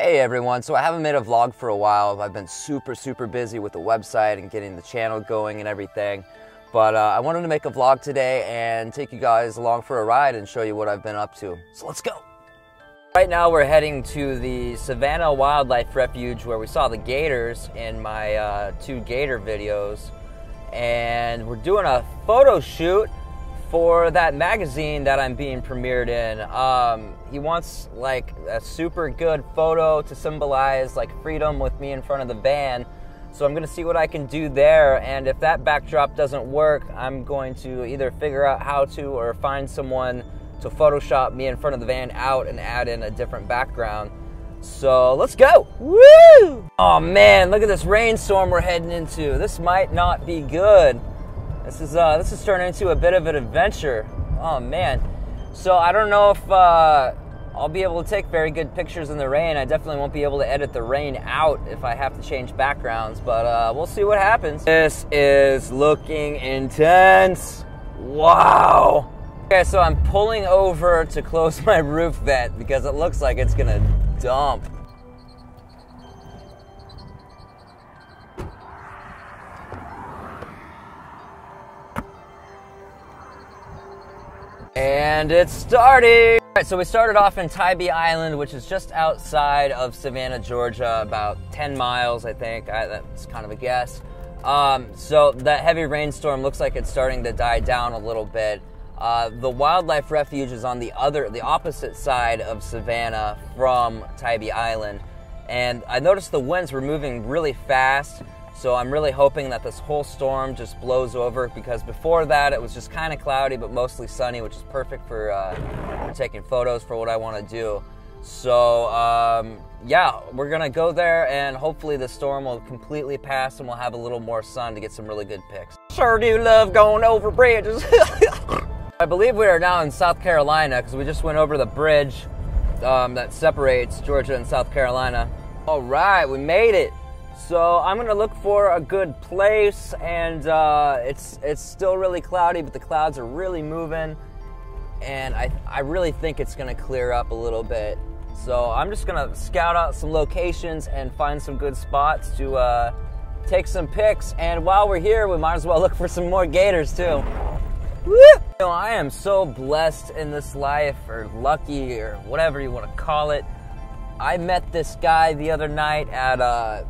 Hey everyone, so I haven't made a vlog for a while. I've been super busy with the website and getting the channel going and everything. But I wanted to make a vlog today and take you guys along for a ride and show you what I've been up to. So let's go. Right now we're heading to the Savannah Wildlife Refuge where we saw the gators in my two gator videos. And we're doing a photo shoot for that magazine that I'm being premiered in. He wants like a super good photo to symbolize like freedom with me in front of the van. So I'm gonna see what I can do there, and if that backdrop doesn't work, I'm going to either figure out how to or find someone to Photoshop me in front of the van out and add in a different background. So let's go! Woo! Oh man, look at this rainstorm we're heading into. This might not be good. This is turning into a bit of an adventure. Oh man. So I don't know if I'll be able to take very good pictures in the rain. I definitely won't be able to edit the rain out if I have to change backgrounds, but we'll see what happens. This is looking intense. Wow. Okay, so I'm pulling over to close my roof vent because it looks like it's gonna dump. And it's starting. All right, so we started off in Tybee Island, which is just outside of Savannah, Georgia, about 10 miles, I think. That's kind of a guess. So that heavy rainstorm looks like it's starting to die down a little bit. The wildlife refuge is on the opposite side of Savannah from Tybee Island. And I noticed the winds were moving really fast. So I'm really hoping that this whole storm just blows over, because before that it was just kind of cloudy but mostly sunny, which is perfect for taking photos for what I want to do. So yeah, we're gonna go there and hopefully the storm will completely pass and we'll have a little more sun to get some really good pics. Sure do love going over bridges. I believe we are now in South Carolina because we just went over the bridge that separates Georgia and South Carolina. All right, we made it. So I'm gonna look for a good place, and it's still really cloudy, but the clouds are really moving, and I really think it's gonna clear up a little bit. So I'm just gonna scout out some locations and find some good spots to take some pics, and while we're here, we might as well look for some more gators too. Woo! You know, I am so blessed in this life, or lucky, or whatever you wanna call it. I met this guy the other night at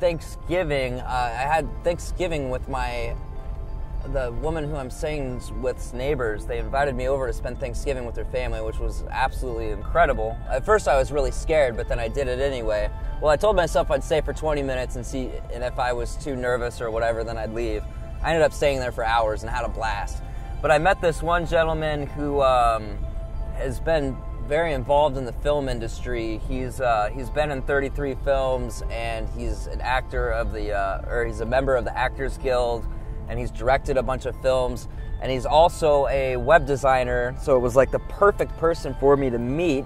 Thanksgiving. I had Thanksgiving with the woman who I'm staying with's neighbors. They invited me over to spend Thanksgiving with their family, which was absolutely incredible. At first I was really scared, but then I did it anyway. Well, I told myself I'd stay for 20 minutes and see, and if I was too nervous or whatever, then I'd leave. I ended up staying there for hours and had a blast. But I met this one gentleman who has been very involved in the film industry. He's been in 33 films, and he's an actor of the he's a member of the Actors Guild, and he's directed a bunch of films, and he's also a web designer. So it was like the perfect person for me to meet,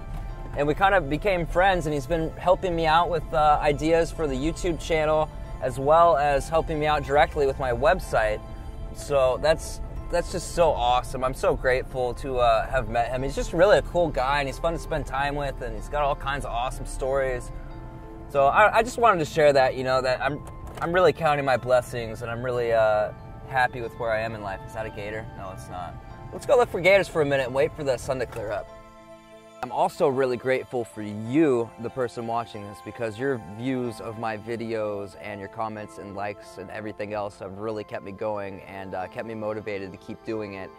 and we kind of became friends. And he's been helping me out with ideas for the YouTube channel, as well as helping me out directly with my website. So that's just so awesome. I'm so grateful to have met him. He's just really a cool guy, and he's fun to spend time with, and he's got all kinds of awesome stories. So I just wanted to share that, you know, that I'm really counting my blessings, and I'm really happy with where I am in life. Is that a gator? No, it's not. Let's go look for gators for a minute and wait for the sun to clear up. I'm also really grateful for you, the person watching this, because your views of my videos and your comments and likes and everything else have really kept me going and kept me motivated to keep doing it.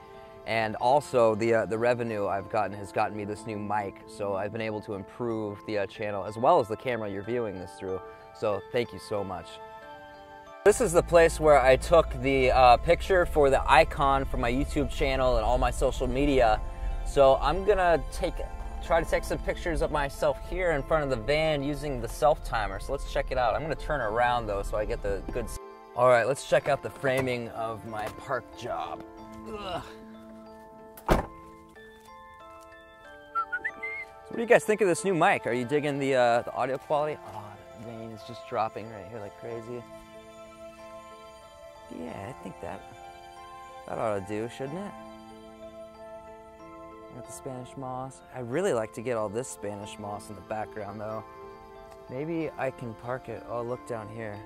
And also the revenue I've gotten has gotten me this new mic, so I've been able to improve the channel as well as the camera you're viewing this through. So thank you so much. This is the place where I took the picture for the icon for my YouTube channel and all my social media. So I'm gonna try to take some pictures of myself here in front of the van using the self-timer. So let's check it out. I'm gonna turn around though so I get the good. All right, let's check out the framing of my park job. Ugh. So what do you guys think of this new mic? Are you digging the audio quality? Oh, the rain is just dropping right here like crazy. Yeah, I think that ought to do, shouldn't it? Got the Spanish moss. I really like to get all this Spanish moss in the background though. Maybe I can park it. Oh, look down here.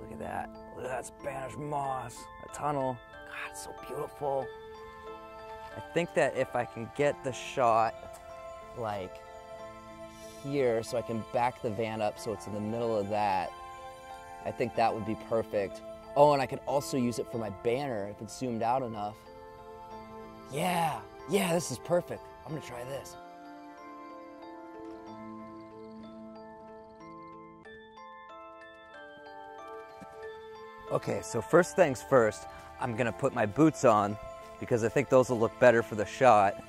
Look at that. Look at that Spanish moss. A tunnel. God, it's so beautiful. I think that if I can get the shot like here so I can back the van up so it's in the middle of that, I think that would be perfect. Oh, and I could also use it for my banner if it's zoomed out enough. Yeah, yeah, this is perfect. I'm gonna try this. Okay, so first things first, I'm gonna put my boots on because I think those will look better for the shot.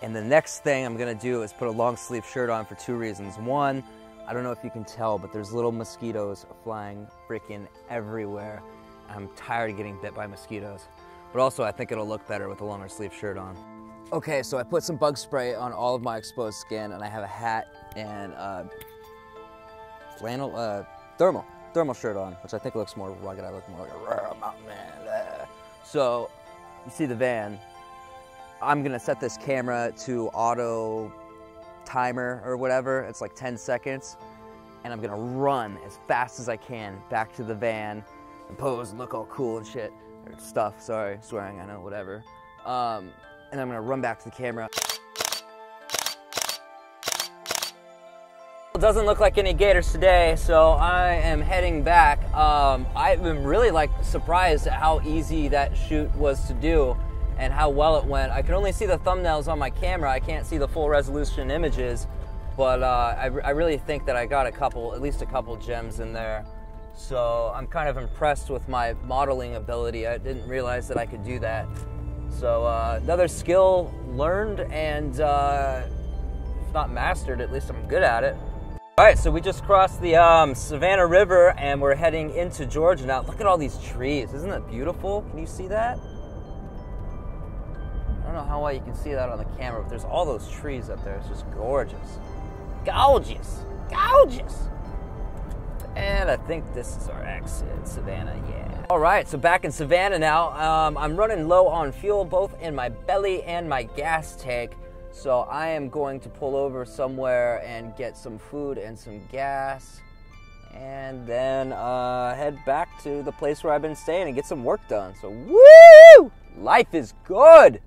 And the next thing I'm gonna do is put a long sleeve shirt on for two reasons. One, I don't know if you can tell, but there's little mosquitoes flying freaking everywhere. I'm tired of getting bit by mosquitoes. But also I think it'll look better with a longer sleeve shirt on. Okay, so I put some bug spray on all of my exposed skin, and I have a hat and flannel, thermal shirt on, which I think looks more rugged. I look more like a mountain man. So you see the van. I'm gonna set this camera to auto timer or whatever. It's like 10 seconds. And I'm gonna run as fast as I can back to the van and pose and look all cool and shit. Or stuff, sorry, swearing, I know, whatever. And I'm gonna run back to the camera. It doesn't look like any gators today, so I am heading back. I've been really like surprised at how easy that shoot was to do and how well it went. I could only see the thumbnails on my camera. I can't see the full resolution images, but I really think that I got a couple, at least a couple gems in there. So I'm kind of impressed with my modeling ability. I didn't realize that I could do that. So another skill learned and if not mastered, at least I'm good at it. All right, so we just crossed the Savannah River and we're heading into Georgia now. Look at all these trees. Isn't that beautiful? Can you see that? I don't know how well you can see that on the camera, but there's all those trees up there. It's just gorgeous. Gorgeous, gorgeous. And I think this is our exit, Savannah, yeah. All right, so back in Savannah now. I'm running low on fuel, both in my belly and my gas tank. So I am going to pull over somewhere and get some food and some gas. And then head back to the place where I've been staying and get some work done. So woo! Life is good!